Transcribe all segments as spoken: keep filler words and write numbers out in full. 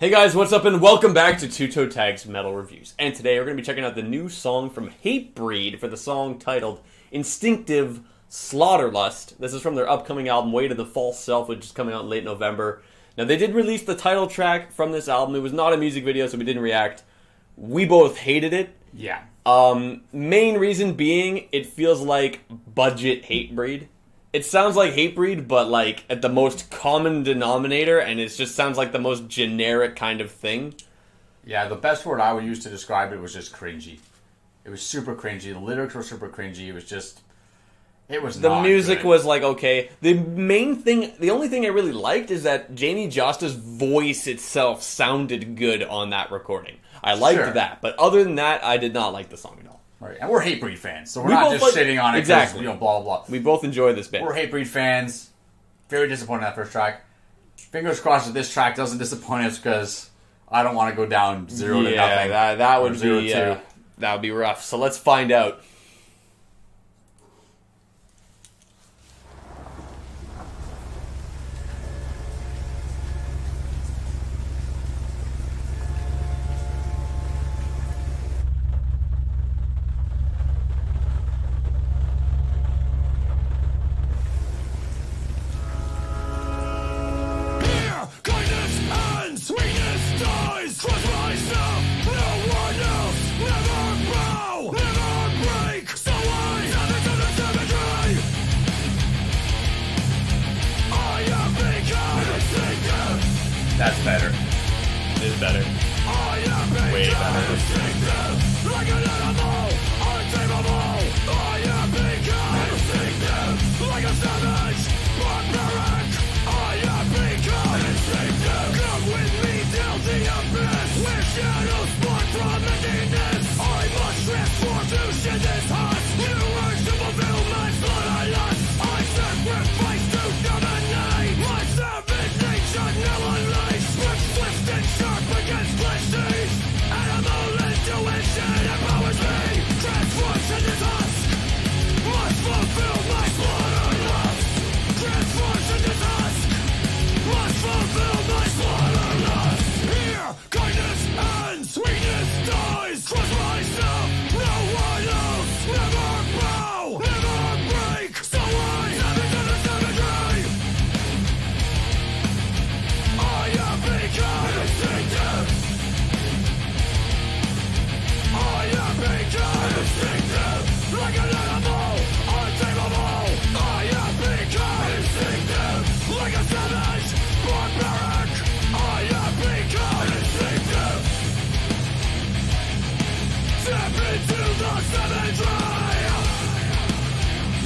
Hey guys, what's up and welcome back to Two Toe Tag's Metal Reviews. And today we're going to be checking out the new song from Hatebreed for the song titled Instinctive Slaughterlust. This is from their upcoming album, Way to the False Self, which is coming out in late November. Now they did release the title track from this album. It was not a music video, so we didn't react. We both hated it. Yeah. Um, main reason being, it feels like budget Hatebreed. It sounds like Hatebreed, but like at the most common denominator, and it just sounds like the most generic kind of thing. Yeah, the best word I would use to describe it was just cringy. It was super cringy. The lyrics were super cringy. It was just, it was the not music good. Was like okay. The main thing, the only thing I really liked is that Jamie Josta's voice itself sounded good on that recording. I liked sure. that, but other than that, I did not like the song at all. Right. And we're Hatebreed fans, so we're we not just like, shitting on it exactly. You know, blah, blah, blah. We both enjoy this bit. We're Hatebreed fans. Very disappointed in that first track. Fingers crossed that this track doesn't disappoint us, because I don't want to go down zero yeah, to nothing. That, that would zero be two. Uh, that would be rough. So let's find out. That's better. It is better. Way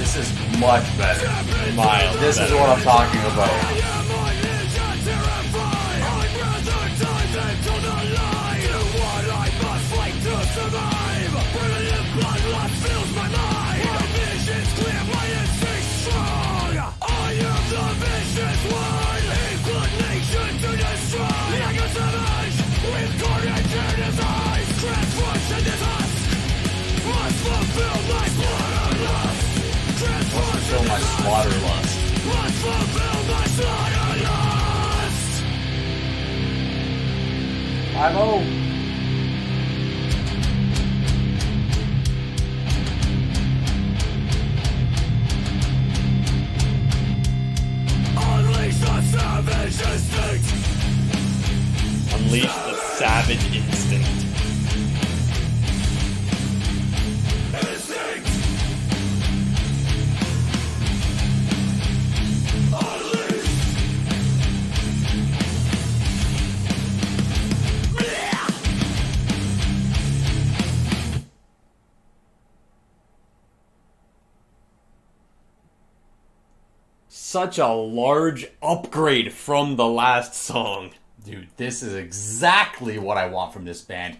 This is much better. Miles. This better. Is what I'm talking about. My slaughter lust. Let's fulfill my slaughter lust. I'm home. Unleash the savage instinct. Unleash the savage instinct. Such a large upgrade from the last song. Dude, this is exactly what I want from this band.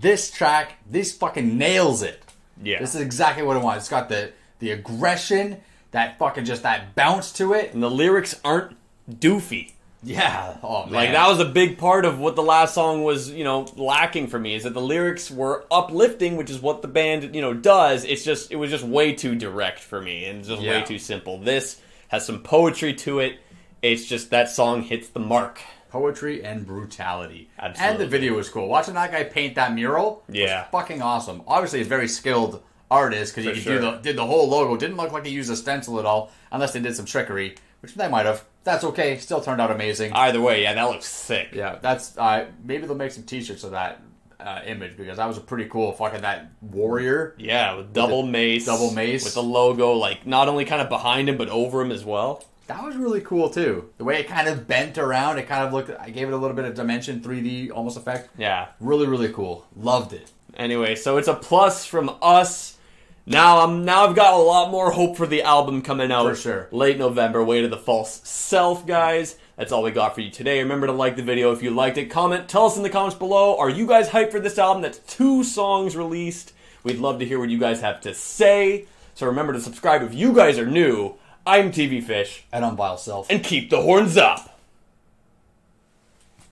This track, this fucking nails it. Yeah. This is exactly what I want. It's got the, the aggression, that fucking just that bounce to it. And the lyrics aren't doofy. Yeah. Oh, man. Like, that was a big part of what the last song was, you know, lacking for me, is that the lyrics were uplifting, which is what the band, you know, does. It's just, it was just way too direct for me and just yeah. way too simple. This has some poetry to it. It's just that song hits the mark. poetry and brutality. Absolutely. And the video was cool. Watching that guy paint that mural yeah. was fucking awesome. Obviously, he's very skilled artist because he sure. do the, did the whole logo. Didn't look like he used a stencil at all, unless they did some trickery, which they might have. That's okay. Still turned out amazing. Either way, yeah, that looks sick. Yeah, that's uh, maybe they'll make some t-shirts of that uh, image, because that was a pretty cool fucking that warrior. Yeah, with double with mace, double mace with the logo like not only kind of behind him but over him as well. That was really cool too. The way it kind of bent around, it kind of looked. I gave it a little bit of dimension, three D almost effect. Yeah, really, really cool. Loved it. Anyway, so it's a plus from us. Now I'm now I've got a lot more hope for the album coming out for sure. Late November, Way to the False Self, guys. That's all we got for you today. Remember to like the video if you liked it. Comment, tell us in the comments below, are you guys hyped for this album? That's two songs released. We'd love to hear what you guys have to say. So remember to subscribe if you guys are new. I'm Tvfish. And I'm VileSelf. And keep the horns up.